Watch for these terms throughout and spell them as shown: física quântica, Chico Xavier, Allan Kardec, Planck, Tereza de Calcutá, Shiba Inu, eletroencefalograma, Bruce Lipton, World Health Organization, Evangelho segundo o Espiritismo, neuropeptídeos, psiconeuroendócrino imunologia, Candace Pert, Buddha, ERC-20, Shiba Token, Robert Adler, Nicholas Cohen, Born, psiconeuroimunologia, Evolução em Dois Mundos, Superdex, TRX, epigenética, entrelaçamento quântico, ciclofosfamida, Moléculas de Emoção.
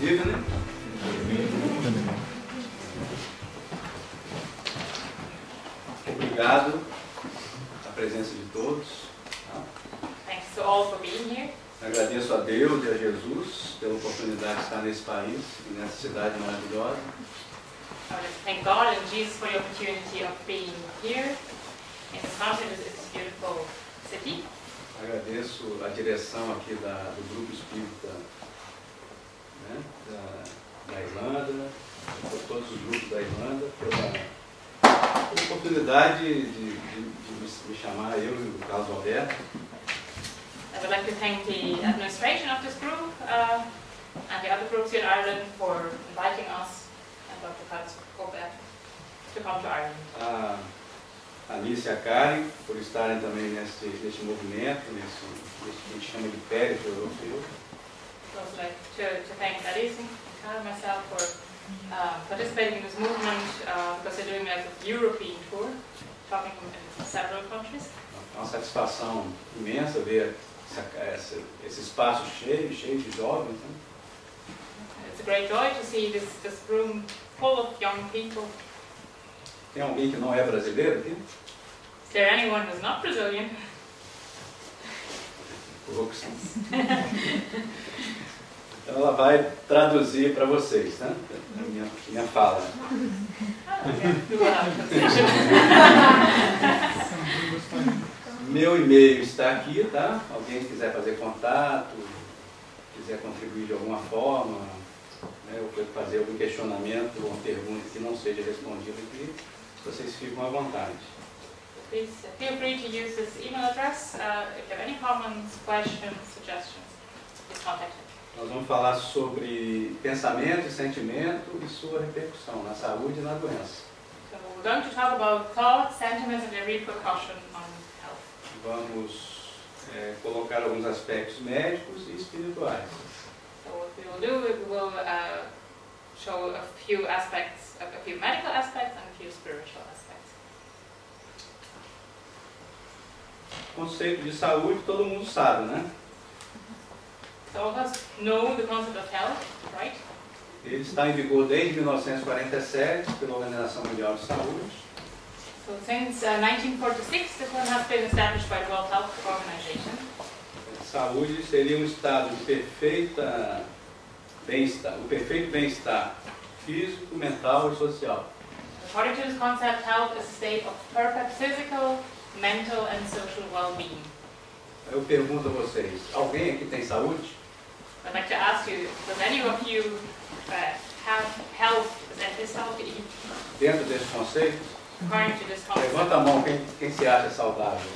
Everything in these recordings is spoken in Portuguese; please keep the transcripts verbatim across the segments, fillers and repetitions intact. Diga, né? Obrigado a presença de todos. Thanks to all for being here. Agradeço a Deus e a Jesus pela oportunidade de estar nesse país e nessa cidade maravilhosa. I want to thank God and Jesus for the opportunity of being here in this mountain, this beautiful city. Agradeço a direção aqui da, do Grupo Espírita, né, da, da Irlanda, por todos os grupos da Irlanda, pela, pela oportunidade de, de, de me chamar, eu e o Carlos Alberto. I would like to thank the administration of this group uh, and the other groups in Ireland for inviting us and Doctor Carlos Alberto to come to Ireland. Uh, A Alice e a Karen, por estarem também neste, neste movimento, nesse, nesse que a gente chama de périto europeu. Eu gostaria de agradecer a Alice e a Karen por participarem nesse movimento, porque eles fazem uma tour europeia, falando em vários países. É uma satisfação imensa ver essa, essa, esse espaço cheio, cheio de jovens. É uma grande alegria ver esse room full of young people. Tem alguém que não é brasileiro aqui? Is there anyone who's not Brazilian? Poucos. Então ela vai traduzir para vocês, né? A minha, minha fala. Meu e-mail está aqui, tá? Alguém quiser fazer contato, quiser contribuir de alguma forma, né, ou fazer algum questionamento ou uma pergunta que não seja respondida aqui, vocês ficam à vontade. Please feel free to use this email address. Uh, if you have any comments, questions, suggestions, please contact us. Nós vamos falar sobre pensamento e sentimento e sua repercussão na saúde e na doença. So we're going to talk about thought, sentiments and their repercussion on health. Vamos é, colocar alguns aspectos médicos e espirituais. So what we will do, we will uh, show a few aspects, a few medical aspects and a few spiritual aspects. O conceito de saúde todo mundo sabe, né? All of us know the concept of health, right? Ele está em vigor desde mil novecentos e quarenta e sete pela Organização Mundial de Saúde. So since uh, nineteen forty-six, this one has been established by the World Health Organization. Saúde seria um estado de perfeita bem-estar, o perfeito bem-estar físico, mental e social. According to this concept, health is a state of perfect physical, mental and social well-being. Eu pergunto a vocês, alguém aqui tem saúde? I'd like to ask you, does any of you uh, have health? Is healthy? Dentro desse conceito, according to this concept, levanta a mão quem, quem se acha saudável.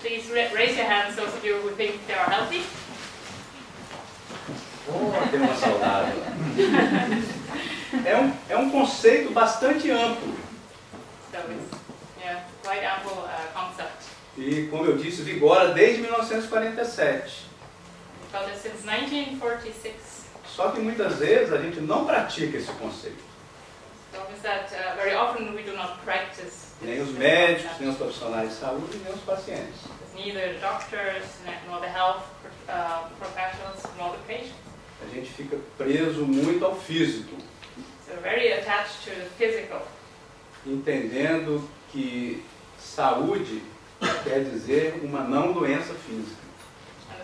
Please raise your hands, those of you who think they are healthy. Oh, tem uma saudável. é, um, é um conceito bastante amplo. So it's, yeah, quite ample uh, concept. E, como eu disse, vigora desde mil novecentos e quarenta e sete. Well, since nineteen forty-six. Só que muitas vezes a gente não pratica esse conceito. So is that, uh, very often we do not practice. Nem os médicos, nem os profissionais de saúde, nem os pacientes. Neither the doctors, nor the health uh, professionals, nor the patients. A gente fica preso muito ao físico. So very attached to the physical. Entendendo que saúde quer dizer uma não doença física.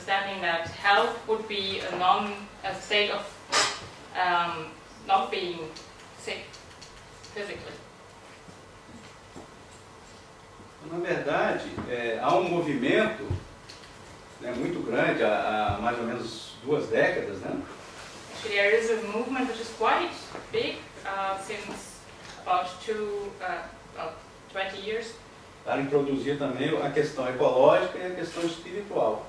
Understanding that health would be a non a state of um, not being sick physically. Na verdade, é, há um movimento, né, muito grande há, há mais ou menos duas décadas, né? Actually, there is a movement which is quite big uh, since about two uh, well, twenty years. Para introduzir também a questão ecológica e a questão espiritual.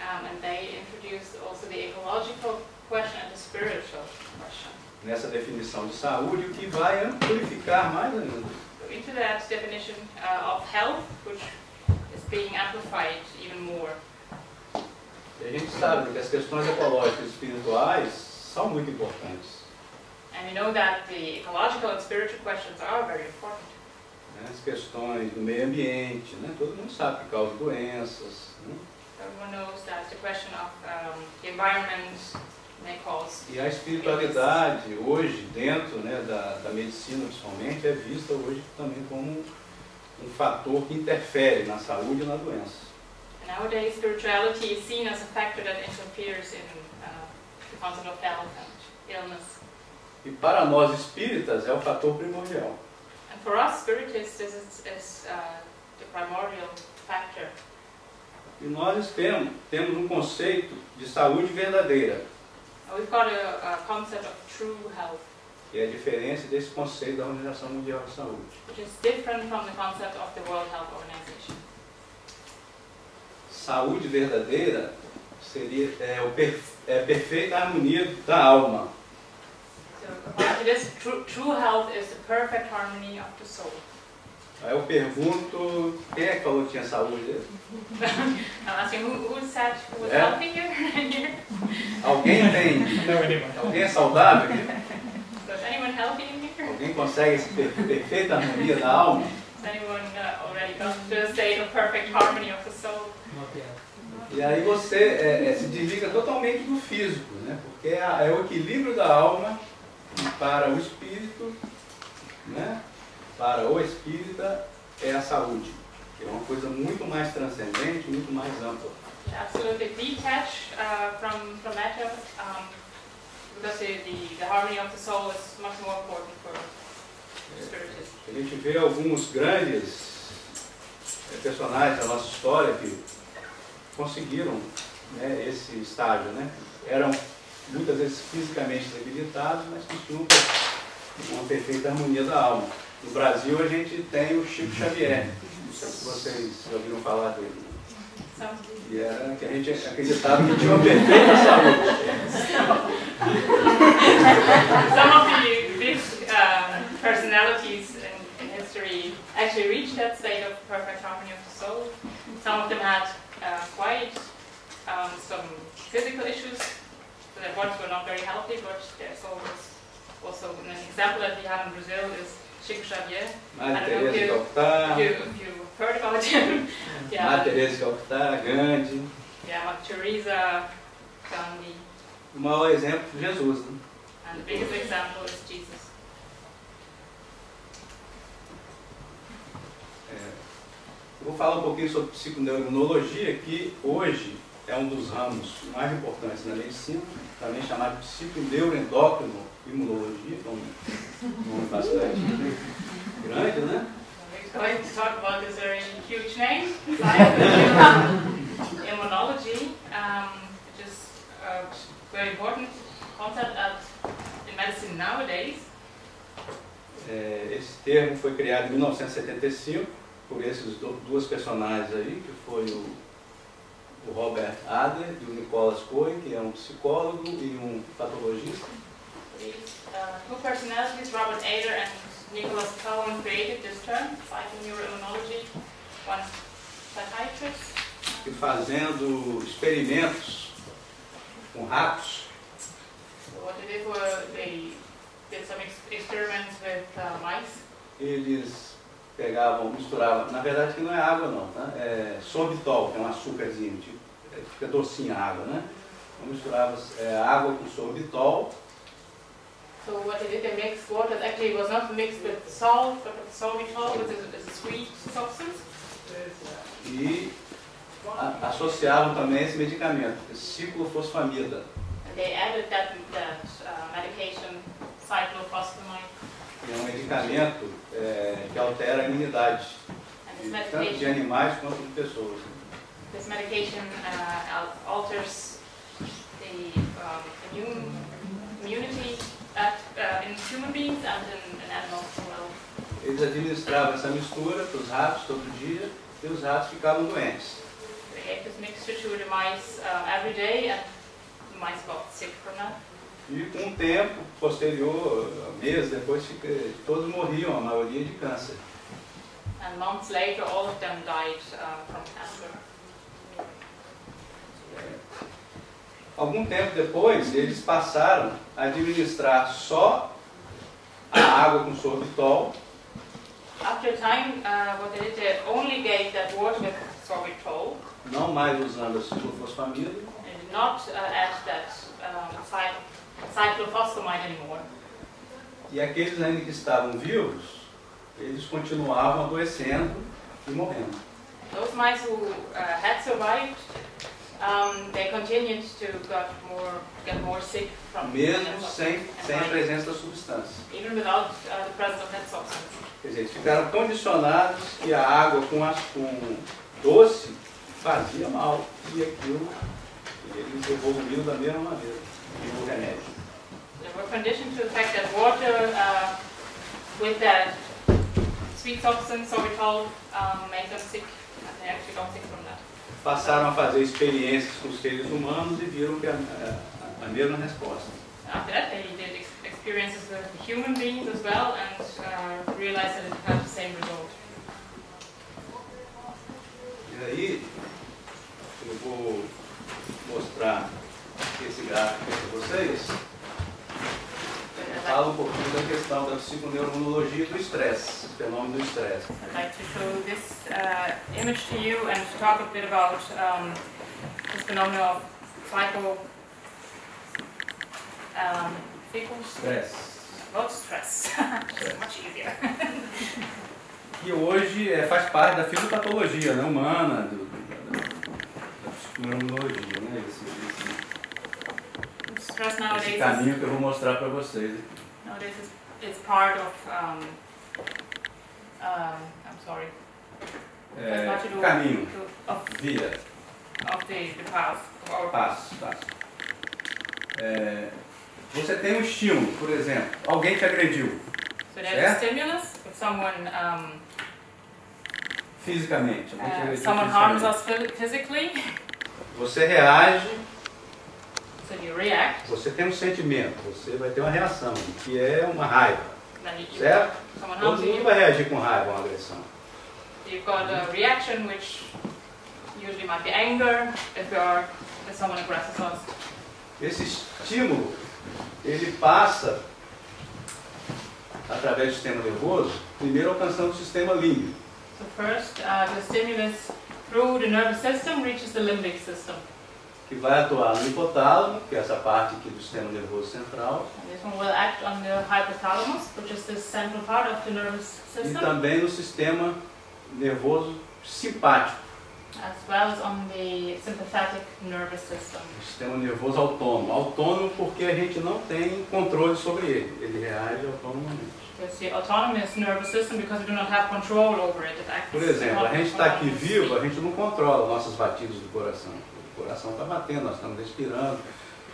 Um, and they introduced also the ecological question and the spiritual question. Nessa definição de saúde, o que vai amplificar mais ainda. So into that definition uh, of health, which is being amplified even more. E a gente sabe que as questões ecológicas e espirituais são muito importantes. And we know that the ecological and spiritual questions are very important. As questões do meio ambiente, né? Todo mundo sabe que causa doenças, né? Everyone knows that the question of um, the environment, né, causa. E a espiritualidade hoje, dentro, né, da, da medicina principalmente, é vista hoje também como um fator que interfere na saúde e na doença. Nowadays, spirituality is seen as a factor that interferes in uh, the concept of health and illness. E para nós espíritas é o fator primordial. And for us spiritists, this is, is uh, the primordial factor. E nós temos temos um conceito de saúde verdadeira. We've got a, a concept of true health. Que é diferente desse conceito da Organização Mundial de Saúde. Which is different from the concept of the World Health Organization. Saúde verdadeira seria é o per, é a perfeita harmonia da alma. So, this true, true health is the perfect harmony of the soul. Aí eu pergunto, quem é que falou que tinha saúde? É? Alguém tem? Alguém é saudável? Alguém consegue essa perfeita harmonia da alma? E aí você é, é, se desliga totalmente do físico, né? Porque é, é o equilíbrio da alma para o espírito, né? Para o espírita é a saúde, que é uma coisa muito mais transcendente, muito mais ampla. Absolutely detached uh, from from matter, um, because the the harmony of the soul is much more important for spiritists. A gente vê alguns grandes personagens da nossa história que conseguiram, né, esse estágio, né? Eram muitas vezes fisicamente debilitados, mas tinham uma perfeita harmonia da alma. No Brasil a gente tem o Chico Xavier, não sei se vocês já ouviram falar dele. E era que a gente acreditava que tinha uma perfeita saúde. Some of the big uh, personalities in, in history actually reached that state of perfect harmony of the soul. Some of them had uh, quite um, some physical issues, so their bodies were not very healthy, but their soul was also. An example that we have in Brazil is Chico Xavier. Ah, Tereza de Calcutá. If you've heard about him. Yeah. Ah, Tereza de Calcutá, Gandhi. Yeah, Teresa, Gandhi. O maior exemplo é Jesus, né? And the biggest example is Jesus. É, eu vou falar um pouquinho sobre psiconeuroimunologia, que hoje é um dos ramos mais importantes da medicina, também chamado de psiconeuroendócrino imunologia, então, um nome bastante grande, né? We're going to talk about this very huge name, immunology, um, which is a very important concept in medicine nowadays. É, esse termo foi criado em mil novecentos e setenta e cinco por esses duas personagens aí, que foi o, o Robert Adler e o Nicholas Cohen, que é um psicólogo e um patologista. Uh, two personalities, Robert Adler and Nicholas Cohen, created this term, psiconeuroimunology, one psychiatrist. E fazendo experimentos com ratos. So what they did were they did some ex experiments with uh, mice. Eles pegavam, misturavam, na verdade que não é água não, tá? É sorbitol, que é um açúcarzinho, tipo, fica docinha a água, né? Então misturava é, água com sorbitol. So what they did, they mixed water. Actually, it was not mixed with salt, but with sorbitol, which is a sweet substance. E a, associavam também esse medicamento, ciclofosfamida. And they added that, that uh, medication, cyclofosfamide. É um medicamento é, que altera a imunidade, tanto de animais quanto de pessoas. This medication uh, alters the um, immune, immunity. At, uh, in human beings and in, in animals as well. Eles administravam essa mistura para os ratos todo dia e os ratos ficavam doentes. They gave this mixture to the mice uh, every day and the mice got sick from that. E com um tempo posterior, meses depois, todos morriam, a maioria de câncer. And months later, all of them died uh, from cancer. Algum tempo depois, eles passaram a administrar só a água com sorbitol. After time, uh, what they did, they only gave that water with sorbitol, não mais usando a ciclofosfamida, and not uh, add that um, cyclofosfamide anymore. E aqueles ainda que estavam vivos, eles continuavam adoecendo e morrendo. Those mice who uh, had survived, um, they continued to got more, get more sick from mesmo sem sem a presença da substância. Even without uh, the presence of that substance. Quer dizer, eles ficaram condicionados que a água com, as, com doce fazia mal, e aquilo eles evoluíram da mesma maneira, e o remédio. They were conditioned to the fact that water uh, with that sweet substance, sorbitol, um, made them sick, and they actually got sick from that. Passaram a fazer experiências com os seres humanos e viram que a, a, a mesma resposta. After that, they did experiences with human beings as well, and uh, realized that it had the same result. E aí, eu vou mostrar esse gráfico para vocês. Eu falo um pouquinho da questão da psiconeuroimunologia do estresse, do fenômeno do estresse. I'd like to show this uh, image to you and talk a bit about um, this phenomenon of psycho. Um, Stress. About stress. Stress. Much easier. Que hoje é, faz parte da fisiopatologia, né, humana, do, do, da psiconeuroimunologia, né? Esse, esse, stress nowadays, esse caminho que eu vou mostrar para vocês. Nowadays it's part of, um, uh, I'm sorry. É, do, caminho, do, of, via. Of the, the path. Passo, passo. É, você tem um estímulo, por exemplo, alguém te agrediu, so certo? Stimulus, someone, um, fisicamente, uh, agrediu someone harms us physically. Você reage, so you react. Você tem um sentimento, você vai ter uma reação, que é uma raiva, you, certo? Todo mundo you. vai reagir com raiva a uma agressão. You've got a reaction which usually might be anger if, you're, if someone aggresses us. Esse estímulo, ele passa através do sistema nervoso, primeiro alcançando o sistema límbico. So first, uh, the stimulus through the nervous system reaches the limbic system. Que vai atuar no hipotálamo, que é essa parte aqui do sistema nervoso central. And this one will act on the hypothalamus, which is the central part of the nervous system. E também no sistema nervoso simpático. As well as on the sympathetic nervous system. O sistema nervoso autônomo. Autônomo porque a gente não tem controle sobre ele. Ele reage autonomamente. It's the autonomous nervous system because we do not have control over it. It Por exemplo, a gente está aqui vivo, a gente não controla nossas batidas do coração. O coração está batendo, nós estamos respirando,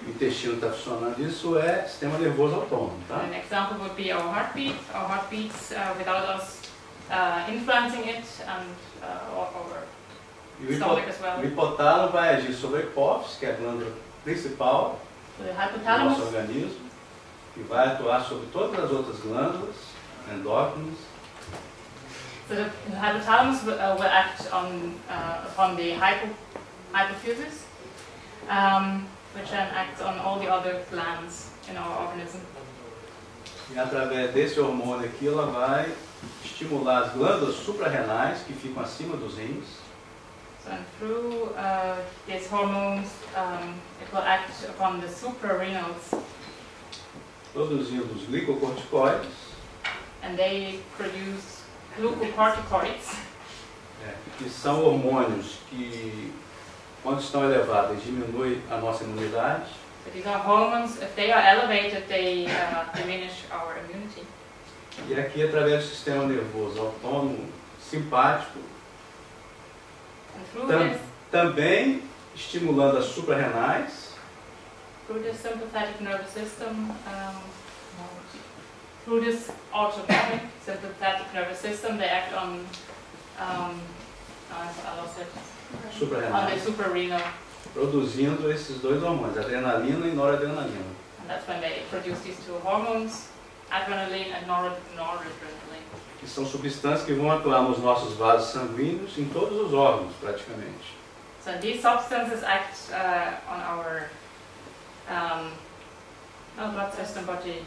o intestino está funcionando. Isso é sistema nervoso autônomo, tá? An example would be our heartbeat. Our heartbeats uh, without us uh, influencing it and uh, over. E o hipotálamo vai agir sobre a hipófise, que é a glândula principal do nosso organismo, e vai atuar sobre todas as outras glândulas endócrinas. So the hypothalamus will, uh, will act on uh, upon the hypo, hypophysis, um, which then acts on all the other glands in our organism. E através desse hormônio aqui, ela vai estimular as glândulas suprarrenais que ficam acima dos rins. And through uh, these hormones, um, it will act upon the suprarenals. Produzindo os glicocorticoides. And they produce glucocorticoids. É, que são hormônios que, quando estão elevados, diminuem a nossa imunidade. But these are hormones. If they are elevated, they uh, diminish our immunity. E aqui, através do sistema nervoso autônomo simpático, Tam, também estimulando as suprarrenais. Through the sympathetic nervous system, um, through this autonomic sympathetic nervous system, they act on, um, I lost it. On the suprarenal. Produzindo esses dois hormônios, adrenalina e noradrenalina. And that's when they produce these two hormones, adrenaline and noradrenaline. Que são substâncias que vão atuar nos nossos vasos sanguíneos, em todos os órgãos, praticamente. So these substances act uh, on our um, not blood system, but the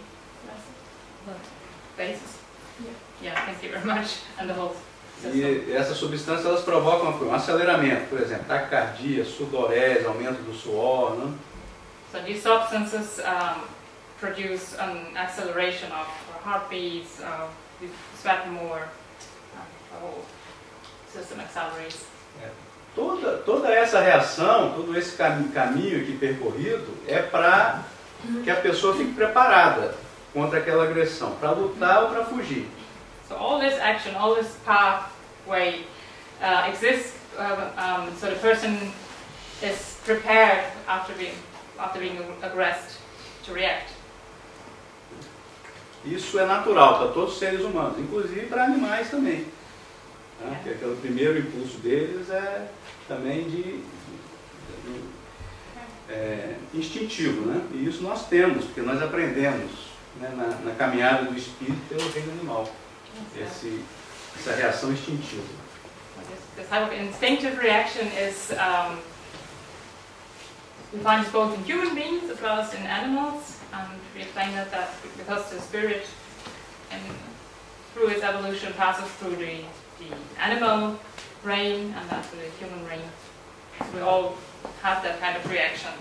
basis. Yeah. Yeah, thank you very much. And the whole E essas substâncias elas provocam um aceleramento, por exemplo, taquicardia, sudorese, aumento do suor, né? So these substances um, produce an acceleration of heartbeats, uh, you sweat more, uh, the whole system accelerates. É. Toda, toda essa reação, todo esse cam caminho aqui percorrido é para que a pessoa fique preparada contra aquela agressão, para lutar ou para fugir. So all this action, all this pathway uh, exists, uh, um, so the person is prepared after being after being aggressed to react. Isso é natural para todos os seres humanos, inclusive para animais também. Né? Porque aquele primeiro impulso deles é também de, de é, instintivo, né? E isso nós temos, porque nós aprendemos, né, na, na caminhada do espírito pelo reino animal. Esse, essa reação instintiva. This type of instinctive reaction is um, we find it both in human beings as well as in animals, and we explain that that because the spirit, and through its evolution, passes through the, the animal brain and that to the human brain. So we all have that kind of reaction.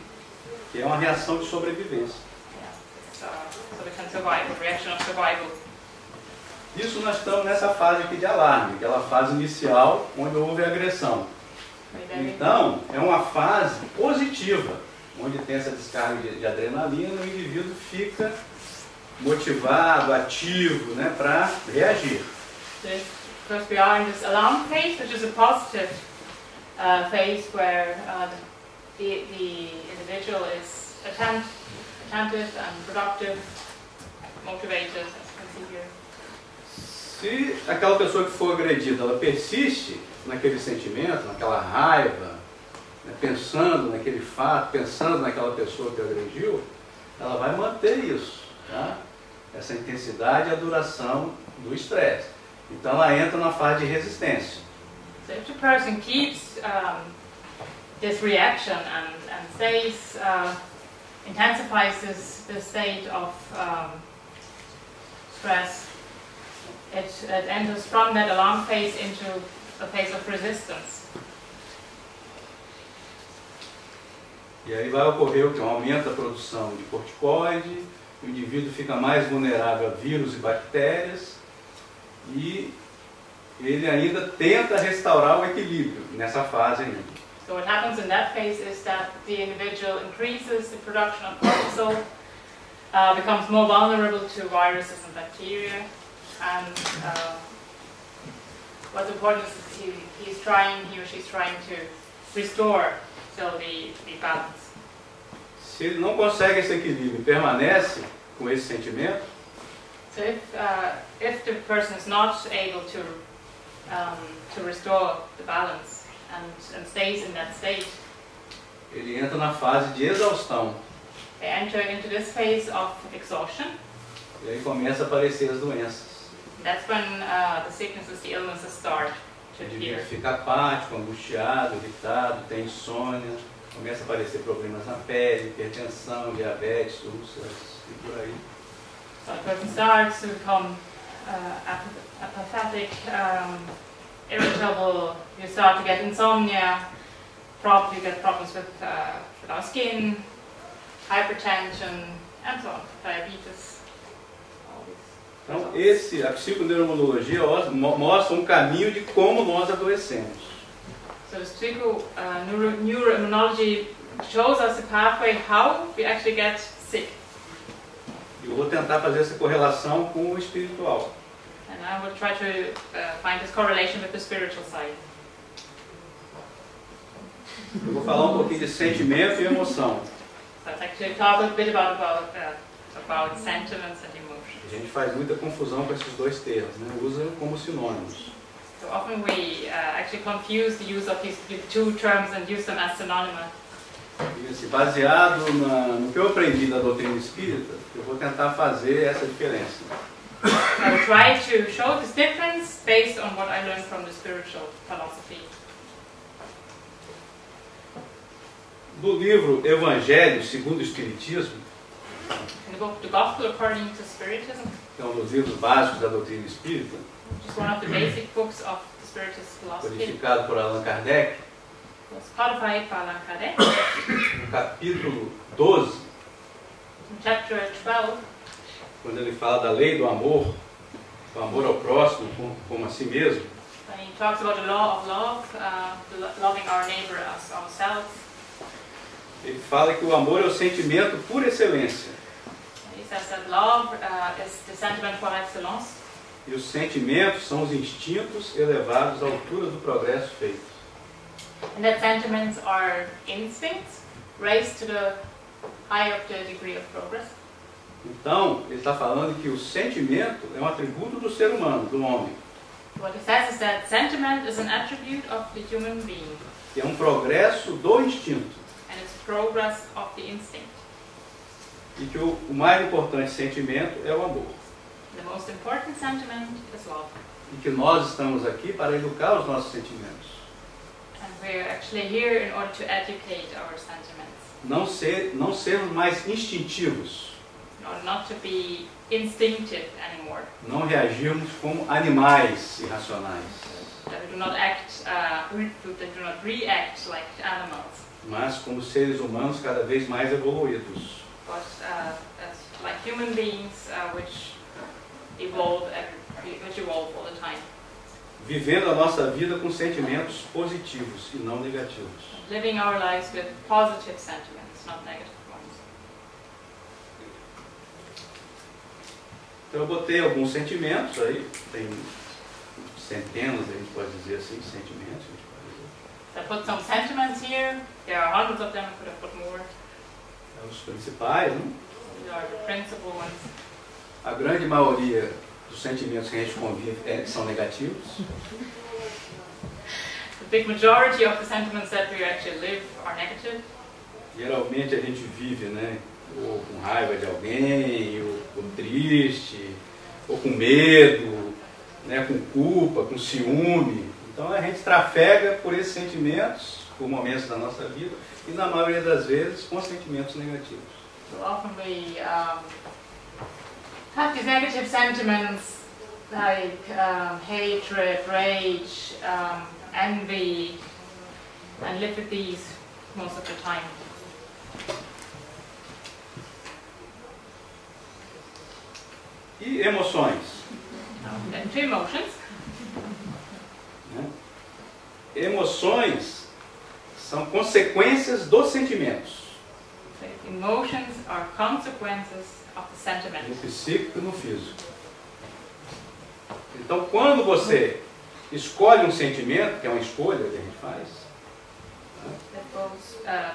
Que é uma reação de sobrevivência. Yeah. So, so we can survive, a reaction of survival. Isso nós estamos nessa fase aqui de alarme, aquela fase inicial onde houve agressão. Então, é uma fase positiva, onde tem essa descarga de, de adrenalina, o indivíduo fica motivado, ativo, né, para reagir. Because we are in this alarm phase, which is a positive uh, phase where uh, the, the individual is attent, attentive and productive, motivated, as you can see here. Se aquela pessoa que for agredida, ela persiste naquele sentimento, naquela raiva, né, pensando naquele fato, pensando naquela pessoa que agrediu, ela vai manter isso, tá? Essa intensidade e a duração do estresse. Então ela entra na fase de resistência. So if the person keeps um, this reaction and, and stays, uh, intensifies this, this state of um, stress, It, it enters from that alarm phase into a phase of resistance. E aí vai ocorrer o que? Aumenta a produção de corticoide, o indivíduo fica mais vulnerável a vírus e bactérias, e ele ainda tenta restaurar o equilíbrio nessa fase ainda. So what happens in that phase is that the individual increases the production of cortisol, uh, becomes more vulnerable to viruses and bacteria. And uh, what's important is he, he's trying, he or she's trying to restore so the, the balance. Se ele não consegue esse equilíbrio, permanece com esse sentimento. So if uh, if the person is not able to um, to restore the balance and, and stays in that state, ele entra na fase de exaustão. They enter into this phase of exhaustion. E aí começa a aparecer as doenças. That's when uh, the sicknesses, the illnesses start to appear. Fica apático, angustiado, irritado, tem insônia, começa a aparecer problemas na pele, hipertensão, diabetes, úlceras e por aí. So the person starts to become uh, apathetic, um, irritable. You start to get insomnia. Probably get problems with, uh, with our skin, hypertension, and so on, diabetes. Então, esse, a psiconeuroimunologia mostra um caminho de como nós adoecemos. So, psiconeuroimunology shows us the pathway how we actually get sick. Eu vou tentar fazer essa correlação com o espiritual. And I will try to uh, find this correlation with the spiritual side. Eu vou falar um pouquinho de sentimento e emoção. So, I'll actually talk a bit about about, uh, about sentiments and emotions. A gente faz muita confusão com esses dois termos, né? Usa como sinônimos. So often we uh, actually confuse the use of these two terms and use them as synonymous. Isso, baseado na, no que eu aprendi da doutrina espírita, eu vou tentar fazer essa diferença. I will try to show this difference based on what I learned from the spiritual philosophy. Do livro Evangelho segundo o Espiritismo, The Gospel According to Spiritism. É um dos livros básicos da doutrina espírita. It's one of the basic books of codificado por Allan Kardec, no capítulo doze, quando ele fala da lei do amor, do amor ao próximo como a si mesmo, ele fala que o amor é o sentimento por excelência. E os sentimentos são os instintos elevados à altura do progresso feito. And that sentiments are instincts raised to the high of the degree of progress. Então, ele está falando que o sentimento é um atributo do ser humano, do homem. What he says is that sentiment is an attribute of the human being. Que é um progresso do instinto. And it's progress of the instinct. E que o, o mais importante sentimento é o amor. The most important sentiment is love. E que nós estamos aqui para educar os nossos sentimentos. And we're actually here in order to educate our sentiments. Não ser, não sermos mais instintivos. Or not to be instinctive anymore. Não reagirmos como animais irracionais. That we do not act, uh, that do not react like animals. Mas como seres humanos cada vez mais evoluídos. But uh, as like human beings, uh, which evolve, which evolve all the time. Vivendo a nossa vida com sentimentos positivos e não negativos. Living our lives with positive sentiments, not negative ones. Então eu botei alguns sentimentos aí, tem centenas, a gente pode dizer assim, sentimentos. I put some sentiments here. There are hundreds of them. I could have put more. Os principais, né? These are the principal ones. A grande maioria dos sentimentos que a gente convive é, são negativos. The big majority of the sentiments that we actually live are negative. Geralmente a gente vive, né, ou com raiva de alguém, ou, ou triste, ou com medo, né, com culpa, com ciúme. Então a gente trafega por esses sentimentos, por momentos da nossa vida, e na maioria das vezes com sentimentos negativos. So often we, um, have these negative sentiments like um, hatred, rage, um, envy, and live with these most of the time. E emoções. And two emotions. Emoções são consequências dos sentimentos. So emotions are consequences. No psíquico e no físico. Então, quando você escolhe um sentimento, que é uma escolha que a gente faz, né?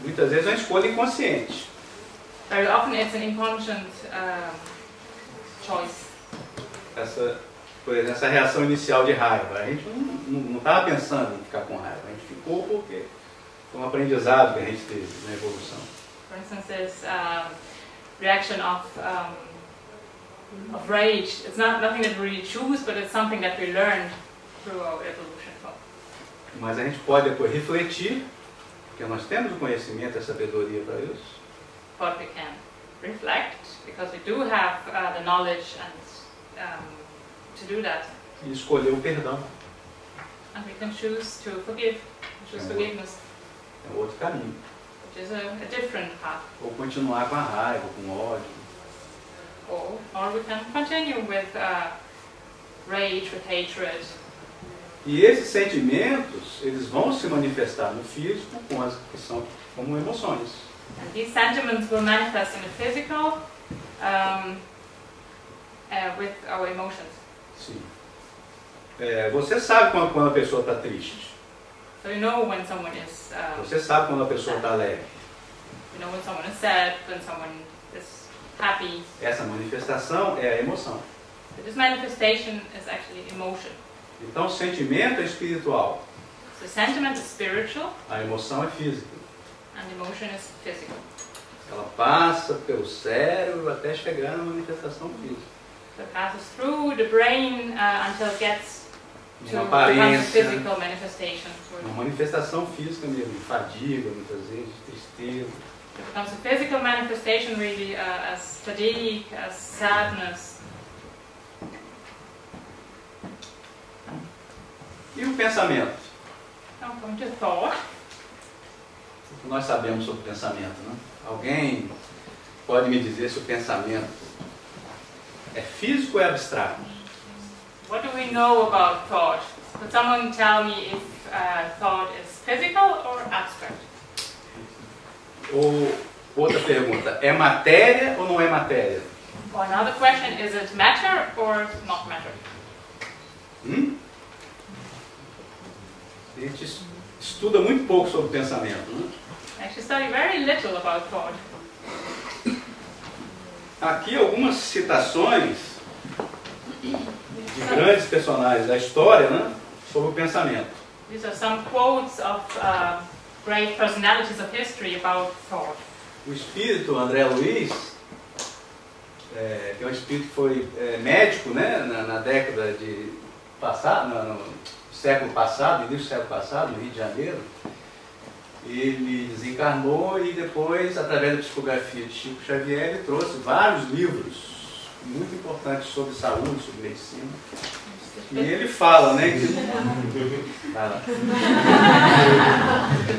Muitas vezes é uma escolha inconsciente. Very often it's an inconscient uh, choice. Essa, por exemplo, essa reação inicial de raiva, a gente não estava pensando em ficar com raiva, a gente ficou porque um aprendizado que a gente teve na evolução. For instance, this um, reaction of um, of rage. It's not nothing that we choose, but it's something that we learned through our evolution. Mas a gente pode depois refletir, porque nós temos o conhecimento e a sabedoria para isso. But we can reflect because we do have uh, the knowledge and um, to do that. E escolher o perdão. And we can choose to forgive, choose é forgiveness. É outro caminho. Which is a, a different path. Ou continuar com a raiva, com o ódio. Or, or we can continue with uh, rage, with hatred. E esses sentimentos, eles vão se manifestar no físico com as que são como emoções. And these sentiments will manifest in the physical um, uh, with our emotions. Sim. É, você sabe quando, quando a pessoa está triste. So you know when someone is, um, você sabe quando a pessoa está alegre. You know when someone is sad, when someone is happy. Essa manifestação é a emoção. So this manifestation is actually emotion. Então o sentimento é espiritual. So sentiment is spiritual. A emoção é física. And emotion is physical. Ela passa pelo cérebro até chegar na manifestação física. So it passes through the brain uh, until it gets uma aparência, uma manifestação física mesmo, fadiga muitas vezes, tristeza. it comes to physical manifestation really uh, as fatigue, as sadness. E o pensamento? Então, como de thought. O que nós sabemos sobre o pensamento, né? Alguém pode me dizer se o pensamento é físico ou é abstrato? What do we know about thought? Could someone tell me if uh, thought is physical or abstract? Ou outra pergunta, é matéria ou não é matéria? Or another question, is it matter or not matter? Hum? A gente estuda muito pouco sobre o pensamento, né? Actually study very little about thought. Aqui algumas citações de grandes personagens da história, né, sobre o pensamento. These are some quotes of uh, great personalities of history about thought. O espírito André Luiz, é, que é um espírito que foi é, médico, né, na, na década de passado, no, no século passado, início do século passado, no Rio de Janeiro. Ele desencarnou e depois, através da psicografia de Chico Xavier, ele trouxe vários livros muito importantes sobre saúde, sobre medicina. E ele fala, né? Que... Fala.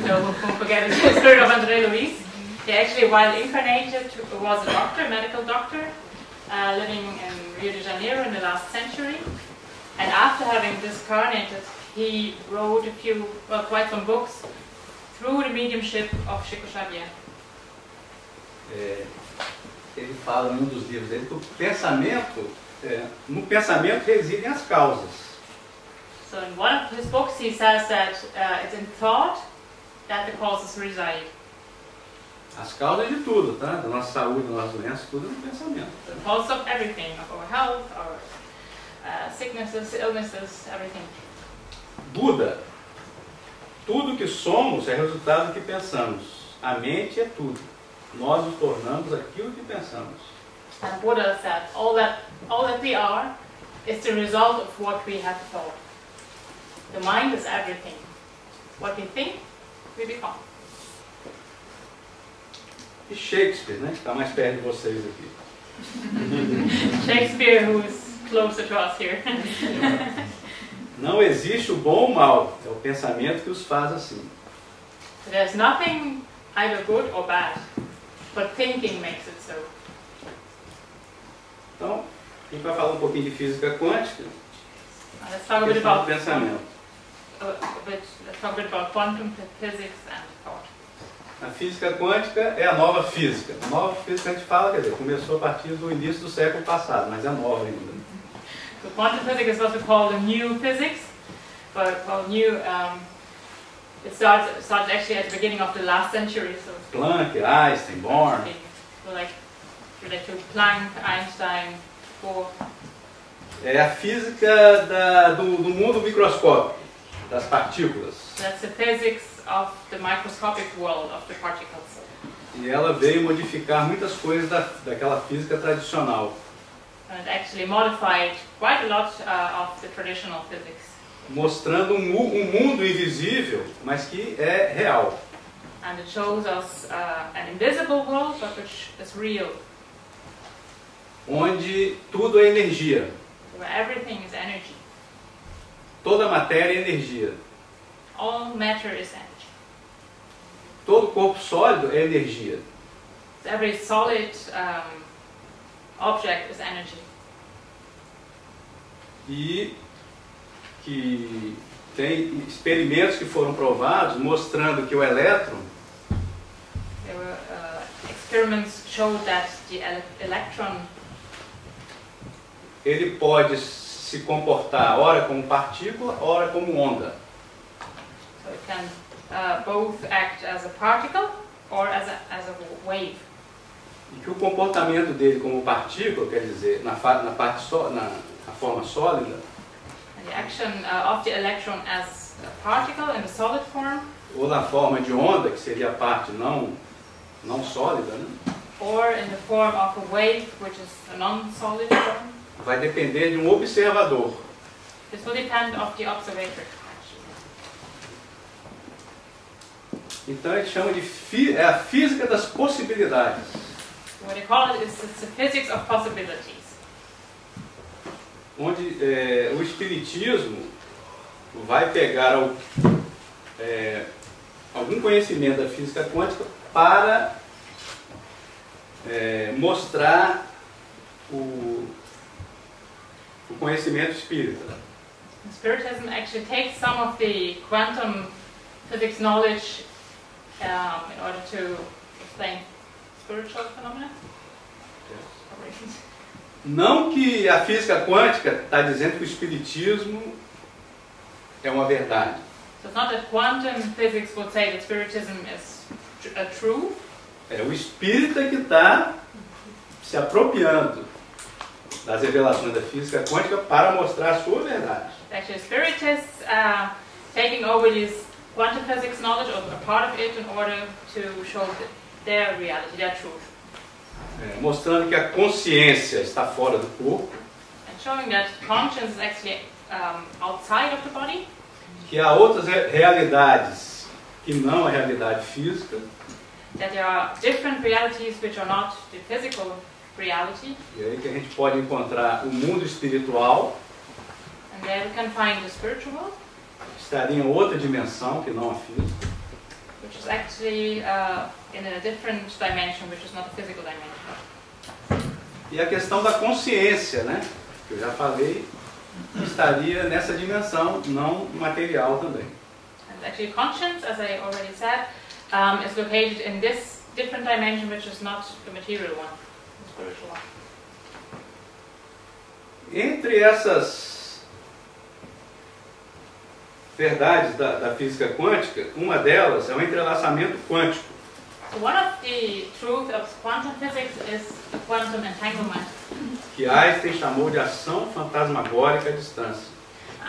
Don't forget the story of André Luiz. He actually, while incarnated, was a doctor, a medical doctor, uh, living in Rio de Janeiro in the last century. And after having discarnated, he wrote a few, well, quite some books. Through the mediumship of Chico Xavier. É, ele fala num dos livros dele que o pensamento, é, no pensamento residem as causas. So in one of his books he says that uh, it's in thought that the causes reside. As causas de tudo, tá? Da nossa saúde, da nossa doença, tudo é no pensamento. Tá? The cause of everything, of our health, our uh, sicknesses, illnesses, everything. Buda. Tudo que somos é resultado do que pensamos. A mente é tudo. Nós nos tornamos aquilo que pensamos. And Buddha said, all that all that we are is the result of what we have thought. The mind is everything. What we think, we become. E Shakespeare, né? Está mais perto de vocês aqui. Shakespeare, who is closer to us here. Não existe o bom ou o mal, é o pensamento que os faz assim. There's nothing either good or bad, but thinking makes it so. Então, a gente vai falar um pouquinho de física quântica. Uh, let's talk a bit about pensamento. Uh, but let's talk a bit about quantum physics and thought. A física quântica é a nova física. A nova física a gente fala, quer dizer, começou a partir do início do século passado, mas é nova ainda. So quantum physics is also called a new physics, but well, new. Um, it starts starts actually at the beginning of the last century. So Planck, Einstein, Born. So like related to Planck, Einstein, Born. É a física da, do, do mundo microscópico, das partículas. That's the physics of the microscopic world of the particles. E ela veio modificar muitas coisas da, daquela física tradicional. And it actually modified quite a lot uh, of the traditional physics. Mostrando um, um mundo invisível, mas que é real. And it shows us uh, an invisible world, but which is real. Onde tudo é energia. Where everything is energy. Toda matéria é energia. All matter is energy. Todo corpo sólido é energia. So every solid um, object is energy. E que tem experimentos que foram provados mostrando que o elétron There were, uh, experiments showed that the electron ele pode se comportar ora como partícula, ora como onda. So it can uh, both act as a particle or as a, as a wave. E que o comportamento dele como partícula, quer dizer, na, na, parte so, na, na forma sólida, the action of the electron as a particle in a solid form, ou na forma de onda, que seria a parte não, não sólida, né? Or in the form of a wave, which is a non-solid form, vai depender de um observador. This will depend of the observator. Então a gente chama de fi, é a física das possibilidades. What you call it is the physics of possibilities. Onde é, o espiritismo vai pegar o, é, algum conhecimento da física quântica para é, mostrar o, o conhecimento espírita. Spiritism actually takes some of the quantum physics knowledge um, in order to explain spiritual phenomena. Yes. Não que a física quântica está dizendo que o espiritismo é uma verdade. So it's not that quantum physics would say that spiritism is a true. É o espírita que está se apropriando das revelações da física quântica para mostrar a sua verdade. Actually, spiritists are taking over this quantum physics knowledge or a part of it in order to show their reality, their truth. É, mostrando que a consciência está fora do corpo. And showing that conscience is actually um, outside of the body. Que há outras re realidades que não a realidade física. That there are different realities which are not the physical reality. E aí que a gente pode encontrar o mundo espiritual. And there we can find the spiritual. Estaria em outra dimensão que não a física. Which is actually uh, in a different dimension, which is not a physical dimension. E a questão da consciência, né? Que eu já falei, estaria nessa dimensão não material também. And actually, conscience, as I already said, um, is located in this different dimension, which is not the material one, the spiritual one. Entre essas verdades da, da física quântica, uma delas é o entrelaçamento quântico. One of the truths of quantum physics is the quantum entanglement. Que Einstein chamou de ação fantasmagórica à distância.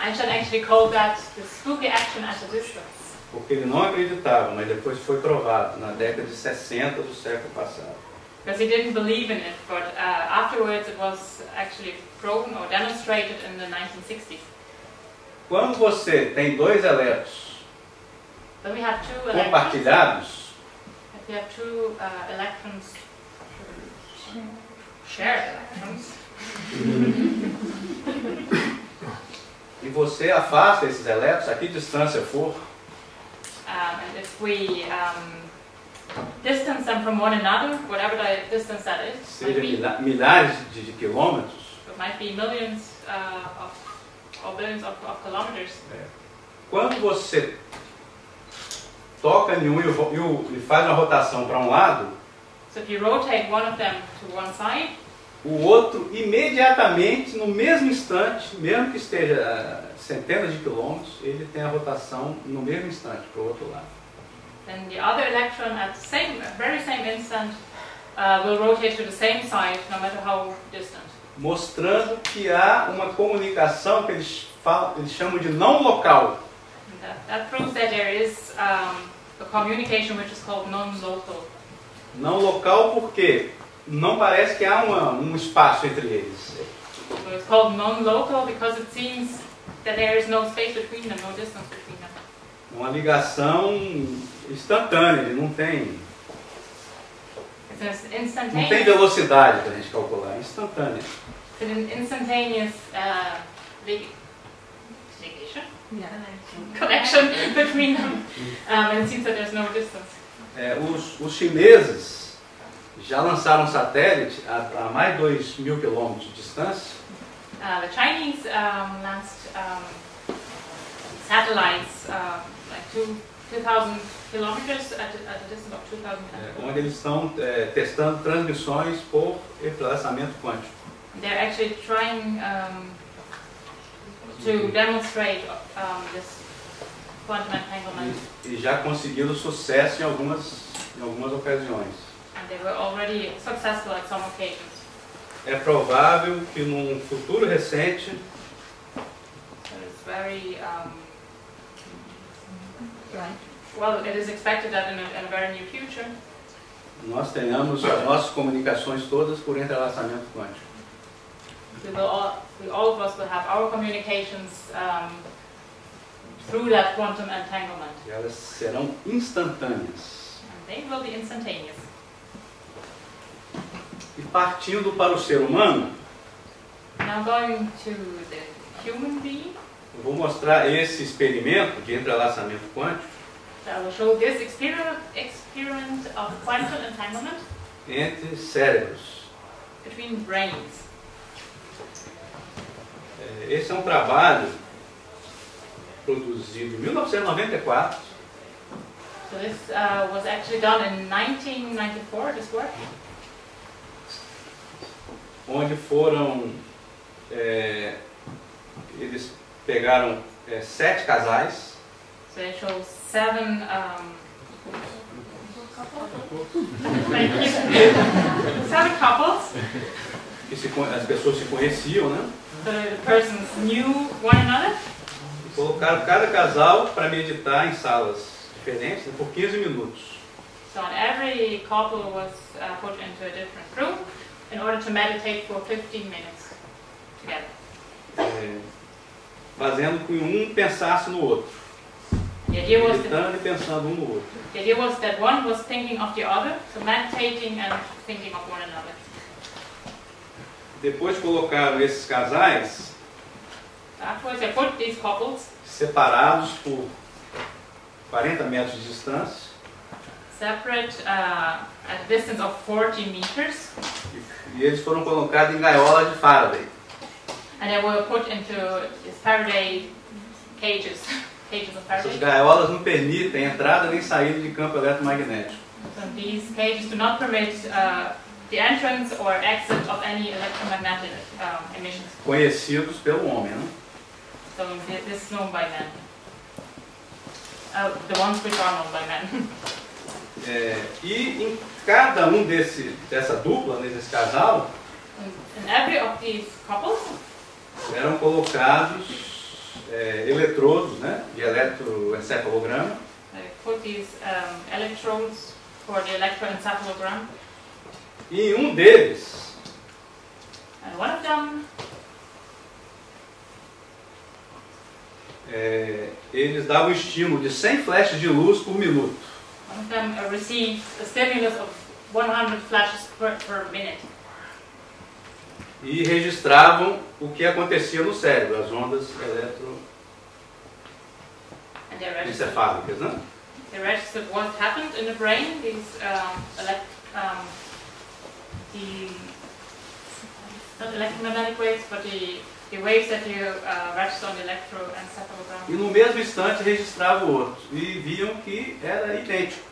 Einstein actually called that the spooky action at a distance. Porque ele não acreditava, mas depois foi provado na década de sessenta do século passado. Because he didn't believe in it, but uh, afterwards it was actually proven or demonstrated in the nineteen sixties. Quando você tem dois elétrons compartilhados, two, uh, electrons. Shared electrons. E você afasta esses elétrons a que distância for, um, and if we, um, distance them from one another, whatever the distance that is, seja milha milhares de, de quilômetros, it might be millions uh, of Of, of kilometers. É. Quando você toca em um e faz uma rotação para um lado, so if you rotate one of them to one side, o outro imediatamente, no mesmo instante, mesmo que esteja a centenas de quilômetros, ele tem a rotação no mesmo instante para o outro lado. Then the other electron at the same, very same instant, uh, will rotate to the same side, no matter how distant. Mostrando que há uma comunicação que eles, falam, eles chamam de não local. That proves that there is a communication which is called non-local. Não local porque não parece que há uma, um espaço entre eles. So it's called non-local because it seems that there is no space between them, no distance between them. Uma ligação instantânea, não tem. Não tem velocidade para a gente calcular, é instantânea. Instantaneous uh, ligation? Yeah. Connection between them. Um, and it seems that there's no distance. É, os, os chineses já lançaram um satélite a, a mais de dois mil quilômetros de distância. Uh, the Chinese um, launched um, satellites uh, like two. two thousand kilometers at a distance of two thousand kilometers. Onde eles estão é, testando transmissões por entrelaçamento quântico. They're actually trying um, to demonstrate um, this quantum entanglement. E, e já conseguiram sucesso em algumas em algumas ocasiões. And they were already successful at some occasions. É provável que num futuro recente. So it's very um, Right. Well, it is expected that in a, in a very near future. Nós tenhamos as nossas comunicações todas por entrelaçamento quântico. We will all, we all of us will have our communications um, through that quantum entanglement. E elas serão instantâneas. And they will be instantaneous. E partindo para o ser humano, now going to the human being, eu vou mostrar esse experimento de entrelaçamento quântico. So I will show this experiment, experiment of quantum entanglement entre cérebros. Between brains. Esse é um trabalho produzido em mil novecentos e noventa e quatro. So this uh, was actually done in nineteen ninety-four, this work. Onde foram é, eles pegaram é, sete casais. So they showed seven um, seven couples. Que se, as pessoas se conheciam, né? The persons knew one another. E colocaram cada casal para meditar em salas diferentes, né, por quinze minutos. So every couple was uh, put into a different room in order to meditate for fifteen minutes together. É, fazendo que um pensasse no outro. Meditando e pensando um no outro. The idea was that one was thinking of the other, so meditating and thinking of one another. Depois colocaram esses casais separados por quarenta metros de distância. Separate, uh, a distance of forty meters. E, e eles foram colocados em gaiola de Faraday. And they were put into Faraday cages. Cages of Faraday. Essas gaiolas não permitem entrada nem saída de campo eletromagnético. So these cages do not permit uh, the entrance or exit of any electromagnetic um, emissions. Conhecidos pelo homem, né? So this is known by men. Uh, the ones which are known by men. É, e em cada um desse, dessa dupla, nesse casal, in every of these couples, eram colocados é, eletrodos, né? De eletroencefalograma. They put these um, electrodes for the electroencephalogram. E um deles, and one of them, é, eles davam um estímulo de cem flechas de luz por minuto. One of them received a stimulus of one hundred flashes per, per minute. E registravam o que acontecia no cérebro, as ondas eletroencefálicas, né? They registered what happened in the brain, these um, elect, um, the not electromagnetic waves, but the, the waves that you uh, register on the electroencephalogram. E no mesmo instante registrava o outro e viam que era idêntico.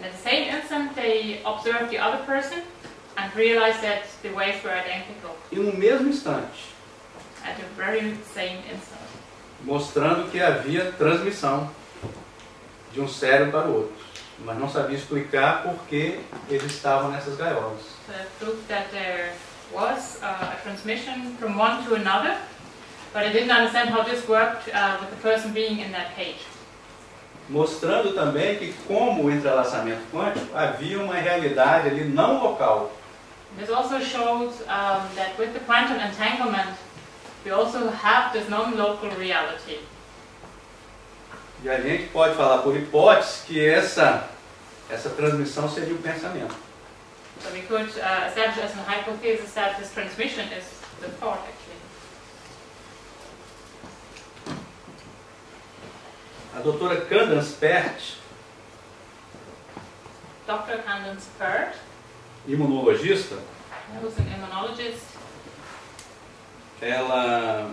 And at the same instant they observed the other person and realized that the waves were identical. E no mesmo instante. At the very same instant. Mostrando que havia transmissão de um cérebro para o outro, mas não sabia explicar por que eles estavam nessas gaiolas. Mostrando também que, como o entrelaçamento quântico, havia uma realidade ali não local. This also shows um, that with the quantum entanglement, we also have this non-local reality. E a gente pode falar por hipótese que essa, essa transmissão seria o pensamento. So we could uh, establish as an hypothesis that this transmission is the thought, actually. A doutora Candace Pert, Doctor Candace Pert, imunologista, who's an immunologist, ela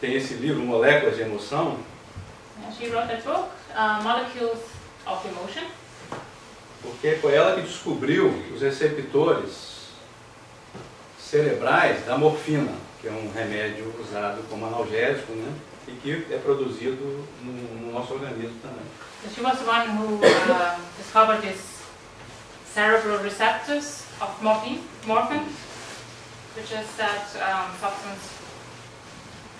tem esse livro, Moléculas de Emoção. She wrote that book, uh, Molecules of Emotion. Porque foi ela que descobriu os receptores cerebrais da morfina, que é um remédio usado como analgésico, né? E que é produzido no, no nosso organismo também. She was the one who uh, discovered these cerebral receptors of morphine, morphine, which is that um, substance.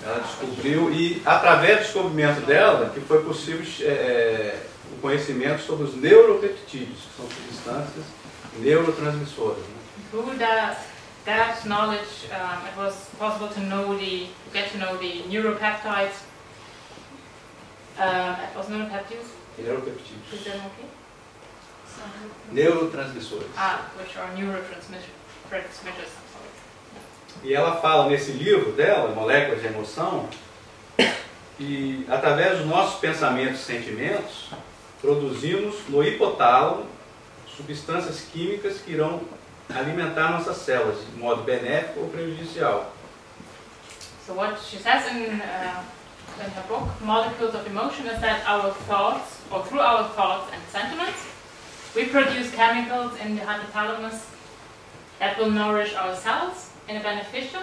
Ela descobriu, e através do descobrimento dela, que foi possível é, o conhecimento sobre os neuropeptídeos, que são substâncias neurotransmissoras. Through that, that knowledge, um, it was possible to know the, to get to know the neuropeptides. Uh, os neuropeptídeos? Neuropeptídeos. Vocês deram o quê? Neurotransmissores. Ah, which are neurotransmitters. E ela fala nesse livro dela, Moléculas de Emoção, que através dos nossos pensamentos e sentimentos, produzimos no hipotálamo substâncias químicas que irão alimentar nossas células de modo benéfico ou prejudicial. So what she says in, uh, in her book, Molecules of Emotion, is that our thoughts, or through our thoughts and sentiments, we produce chemicals in the hypothalamus that will nourish our cells in a beneficial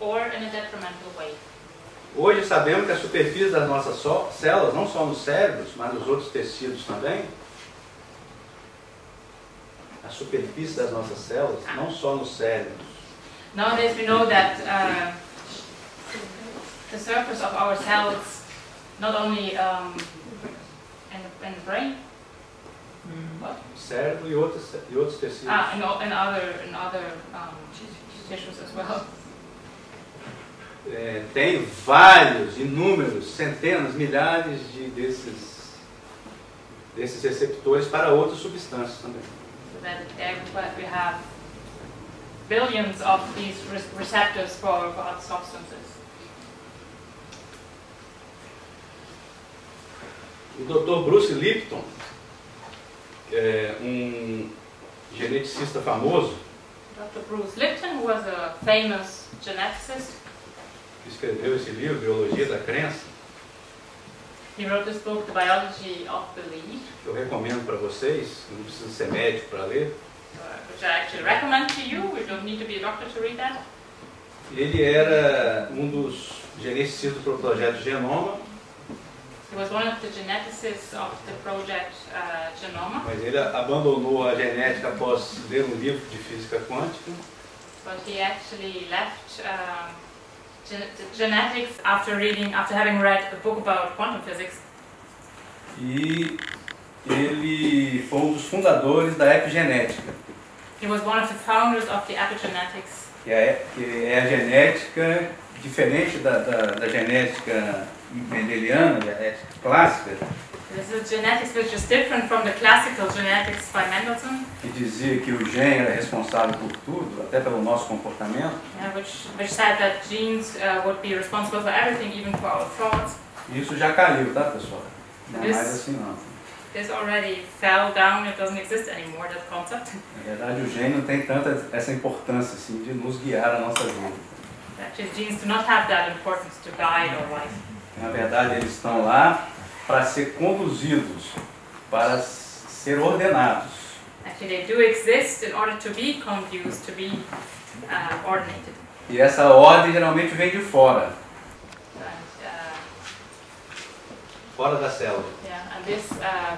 or in a detrimental way. Hoje sabemos que a superfície das nossas células, não só nos cérebros, mas nos outros tecidos também, a superfície das nossas células, não só nos cérebros. Nowadays we know that uh, the surface of our cells, not only um, in, the, in the brain, cérebro e outros, e outros tecidos. Ah, and other, and other um, tissues as well. É, tem vários, inúmeros, centenas, milhares de, desses, desses receptores para outras substâncias também. So that we have billions of these receptors for, for other substances. O doutor Bruce Lipton, é, um geneticista famoso, doutor Bruce Lipton was a famous geneticist, que escreveu esse livro, Biologia da Crença. He wrote this book, The Biology of Belief, que eu recomendo para vocês, não precisa ser médico para ler. Uh, which I actually recommend to you. You don't need to be a doctor to read that. Ele era um dos geneticistas do projeto Genoma. He was one of the geneticists of the project uh, Genoma. Mas ele abandonou a genética após ler um livro de física quântica. But he actually left uh, gen genetics after reading, after having read a book about quantum physics. E ele foi um dos fundadores da epigenética. He was one of the founders of the epigenetics. Que é, que é a genética diferente da, da, da genética mendeliana, genética clássica. This is genetics which is different from the classical genetics by Mendelssohn. Que dizia que o gene era responsável por tudo, até pelo nosso comportamento. Yeah, which, which said that genes uh, would be responsible for everything, even for our thoughts. Isso já caiu, tá, pessoal? Não é mais assim não. This already fell down. It doesn't exist anymore. That concept. Na verdade, o gene não tem tanta essa importância assim de nos guiar a nossa vida. Actually, genes do not have that importance to guide our life. Na verdade, eles estão lá para ser conduzidos, para ser ordenados. Actually, they do exist in order to be conduced, to be uh, ordinated. E essa ordem geralmente vem de fora. And, uh, fora da célula. Yeah, and this uh,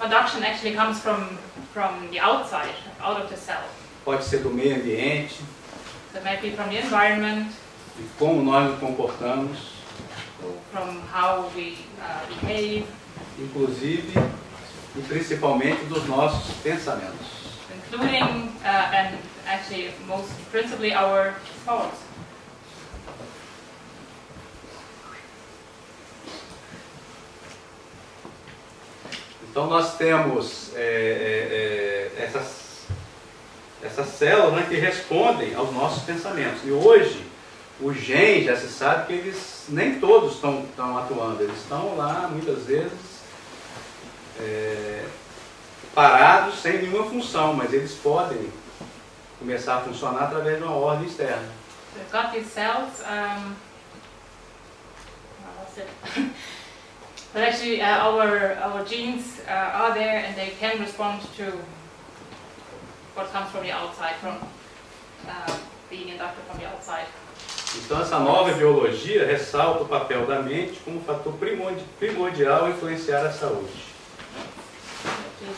conduction actually comes from from the outside, out of the cell. Pode ser do meio ambiente. So maybe from the environment. E como nós nos comportamos. From how we uh, behave. Inclusive e principalmente dos nossos pensamentos. Including uh, and actually most principally our thoughts. Então nós temos é, é, é, essas Essas células, né, que respondem aos nossos pensamentos. E hoje, o gene, já se sabe que eles nem todos estão atuando. Eles estão lá, muitas vezes, é, parados, sem nenhuma função. Mas eles podem começar a funcionar através de uma ordem externa. We've got these cells, um, well, that's it. But actually, uh, our, our genes uh, are there and they can respond to what comes from the outside, from uh, being inducted from the outside. Então essa nova biologia ressalta o papel da mente como um fator primordial a influenciar a saúde.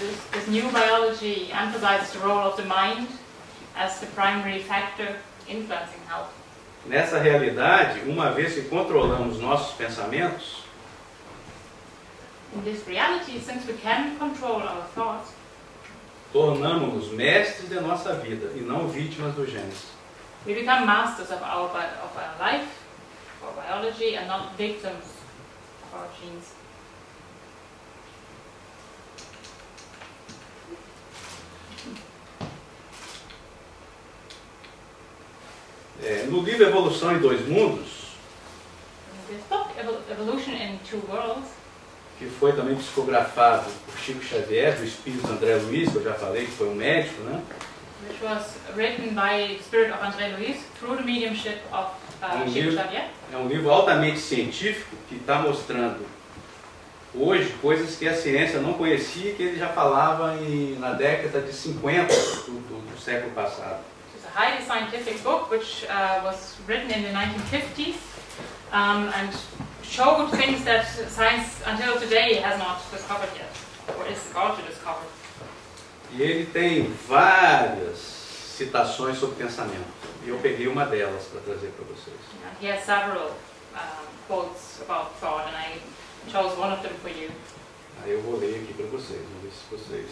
This, this new biology emphasizes the role of the mind as the primary factor influencing health. Nessa realidade, uma vez que controlamos nossos pensamentos, in this reality, since we can control our thoughts, tornamos-nos mestres de nossa vida e não vítimas do gênero. We become masters of our, of our life, of our biology, and not victims of pautinhas. É, no livro Evolução em Dois Mundos, Evolution in Two Worlds, que foi também psicografado por Chico Xavier, do espírito André Luiz, que eu já falei que foi um médico, né? Which was written by the spirit of André Luiz through the mediumship of uh, um Chico livro, Xavier. É um livro altamente científico que está mostrando hoje coisas que a ciência não conhecia, que ele já falava em, na década de cinquenta do, do, do século passado. Highly scientific book which uh, was written in the nineteen fifties um, and showed things that science until today has not discovered yet or is about to discover. E ele tem várias citações sobre pensamento. E eu peguei uma delas para trazer para vocês. And he has several um, quotes about thought and I chose one of them for you. Aí eu vou ler aqui para vocês, vamos ver se vocês.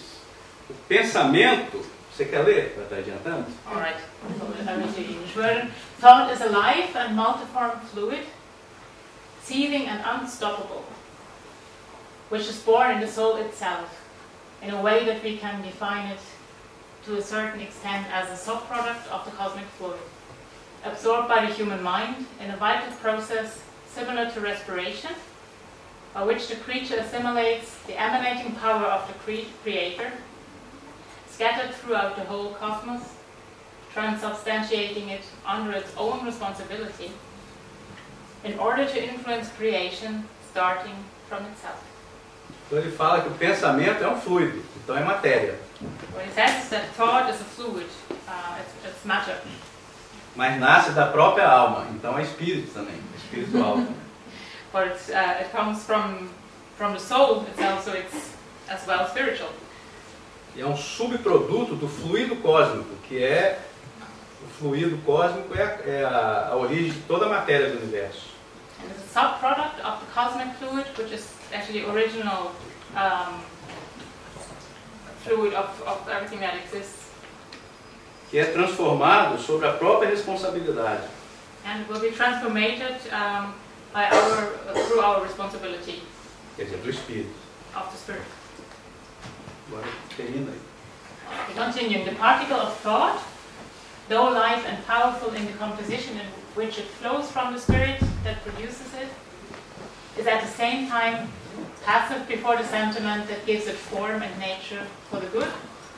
O pensamento. Você quer ler? Vai estar adiantando? All right. Thought is alive and multiform fluid, seething and unstoppable, which is born in the soul itself, in a way that we can define it to a certain extent as a subproduct of the cosmic fluid, absorbed by the human mind in a vital process similar to respiration, by which the creature assimilates the emanating power of the cre creator, scattered throughout the whole cosmos, transubstantiating it under its own responsibility, in order to influence creation, starting from itself. Então ele fala que o pensamento é um fluido, então é matéria. What he says is that thought is a fluid, uh, it's, it's matter. Mas nasce da própria alma, então é espírito também, espiritual. But it's, uh, it comes from from the soul itself, so it's as well spiritual. É um subproduto do fluido cósmico, que é o fluido cósmico é a, é a, a origem de toda a matéria do universo. And it's a subproduct of the cosmic fluid, which is actually original um, fluid of, of everything that exists. Que é transformado sobre a própria responsabilidade. And will be transformated um, by our through our responsibility. Quer dizer, do espírito. Of the spirit. Agora, termina aí. Continuing, the particle of thought, though light and powerful in the composition in which it flows from the spirit that produces it, is at the same time passive before the sentiment that gives it form and nature for the good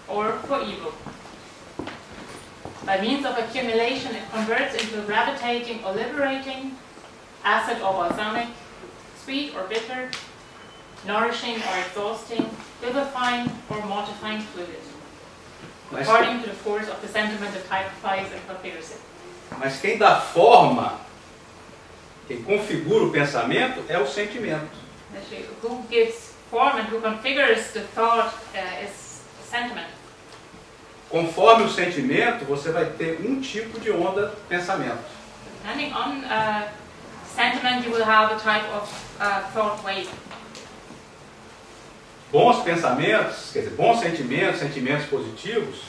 or for evil. By means of accumulation, it converts into gravitating or liberating, acid or balsamic, sweet or bitter, nourishing or exhausting, vivifying or mortifying fluid, according to the force of the sentiment that typifies and prepares it. Mas quem dá forma, quem configura o pensamento é o sentimento. Actually, who gives form and who configures the thought uh, is the sentiment. Conforme o sentimento, você vai ter um tipo de onda de pensamento. Depending on uh, sentiment, you will have a type of uh, thought wave. Bons pensamentos, quer dizer, bons sentimentos, sentimentos positivos,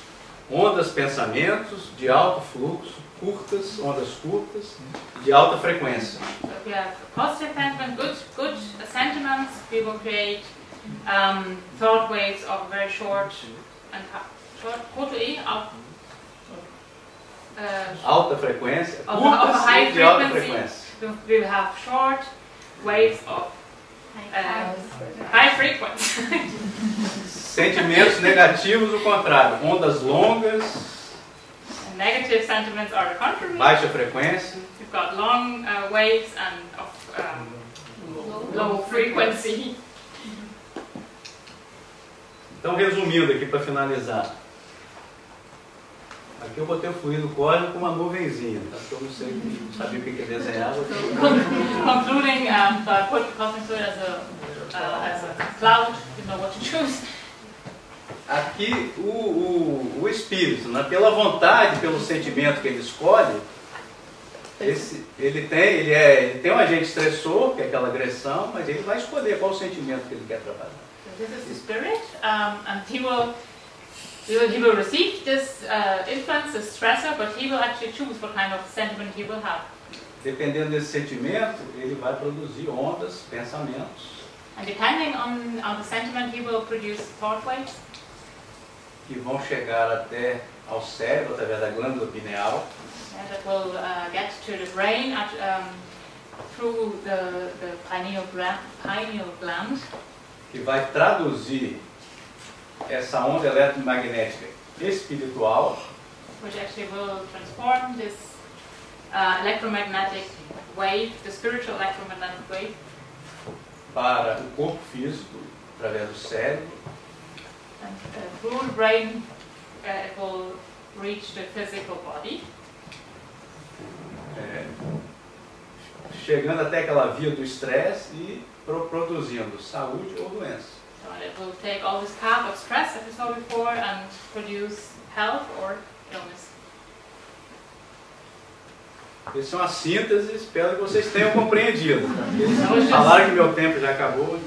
ondas pensamentos de alto fluxo, curtas, ondas curtas, de alta frequência. So if we have positive sentiment, good, good sentiments, we will create um, thought waves of very short and short, curto e alto. Alta frequência, curtas e de alta frequência. We will have short waves of Uh, high frequency. Sentimentos negativos, o contrário. Ondas longas. And negative sentiments are the contrary. Baixa frequência. You've got long uh, waves and of, um, low frequency. Então, resumindo aqui para finalizar. Aqui eu botei o fluido cósmico com uma nuvenzinha, tá? Porque eu não sei, não sabia o que eu desenhava. Concluding, um, I put the cosmic fluid as a, uh, as a cloud, you know what to choose. Aqui o, o, o espírito, né? Pela vontade, pelo sentimento que ele escolhe, esse, ele, tem, ele, é, ele tem um agente estressor, que é aquela agressão, mas ele vai escolher qual o sentimento que ele quer trabalhar. This is the spirit, um, and he will... He will receive this uh, influence, this stressor, but he will actually choose what kind of sentiment he will have. dependendo desse sentimento, ele vai produzir ondas, pensamentos. And depending on, on the sentiment, he will produce thought waves. Que vão chegar até ao cérebro através da glândula pineal. Yeah, that will uh, get to the brain at, um, through the, the pineal gland. Que vai traduzir essa onda eletromagnética espiritual. Which actually will transform this uh, electromagnetic wave, the spiritual electromagnetic wave. Para o corpo físico, através do cérebro. And through the brain, uh, it will reach the physical body. É, chegando até aquela via do estresse e pro produzindo saúde ou doença. So it will take all this path of stress that we saw before and produce health or illness. Essas são as síntese, espero que vocês tenham compreendido. Falaram que meu tempo já acabou.